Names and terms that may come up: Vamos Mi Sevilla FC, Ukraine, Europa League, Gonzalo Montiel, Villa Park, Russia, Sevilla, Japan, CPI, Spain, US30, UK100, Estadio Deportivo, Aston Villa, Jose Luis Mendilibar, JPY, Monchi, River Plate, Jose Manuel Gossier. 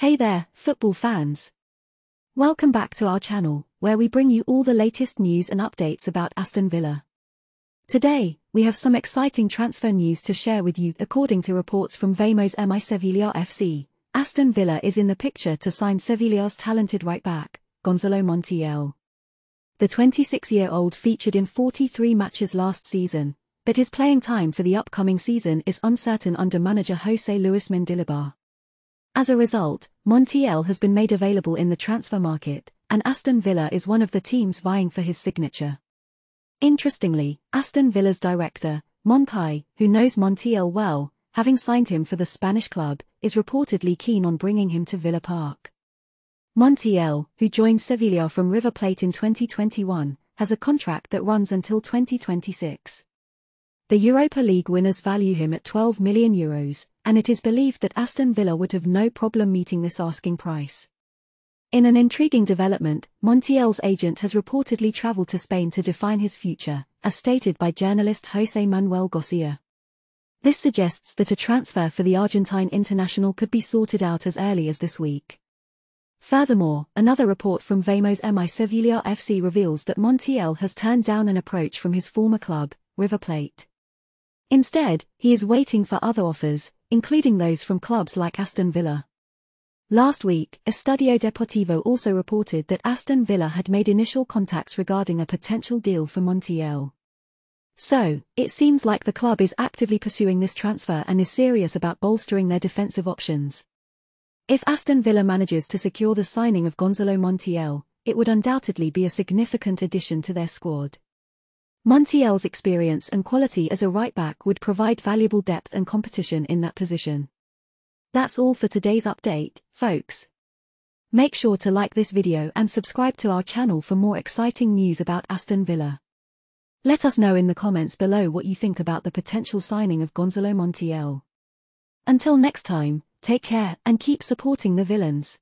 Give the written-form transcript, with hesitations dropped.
Hey there, football fans. Welcome back to our channel, where we bring you all the latest news and updates about Aston Villa. Today, we have some exciting transfer news to share with you. According to reports from Vamos Mi Sevilla FC, Aston Villa is in the picture to sign Sevilla's talented right-back, Gonzalo Montiel. The 26-year-old featured in 43 matches last season, but his playing time for the upcoming season is uncertain under manager Jose Luis Mendilibar. As a result, Montiel has been made available in the transfer market, and Aston Villa is one of the teams vying for his signature. Interestingly, Aston Villa's director, Monchi, who knows Montiel well, having signed him for the Spanish club, is reportedly keen on bringing him to Villa Park. Montiel, who joined Sevilla from River Plate in 2021, has a contract that runs until 2026. The Europa League winners value him at €12 million, and it is believed that Aston Villa would have no problem meeting this asking price. In an intriguing development, Montiel's agent has reportedly travelled to Spain to define his future, as stated by journalist Jose Manuel Gossier. This suggests that a transfer for the Argentine international could be sorted out as early as this week. Furthermore, another report from Vamos Mi Sevilla FC reveals that Montiel has turned down an approach from his former club, River Plate. Instead, he is waiting for other offers, including those from clubs like Aston Villa. Last week, Estadio Deportivo also reported that Aston Villa had made initial contacts regarding a potential deal for Montiel. So, it seems like the club is actively pursuing this transfer and is serious about bolstering their defensive options. If Aston Villa manages to secure the signing of Gonzalo Montiel, it would undoubtedly be a significant addition to their squad. Montiel's experience and quality as a right-back would provide valuable depth and competition in that position. That's all for today's update, folks. Make sure to like this video and subscribe to our channel for more exciting news about Aston Villa. Let us know in the comments below what you think about the potential signing of Gonzalo Montiel. Until next time, take care and keep supporting the Villans.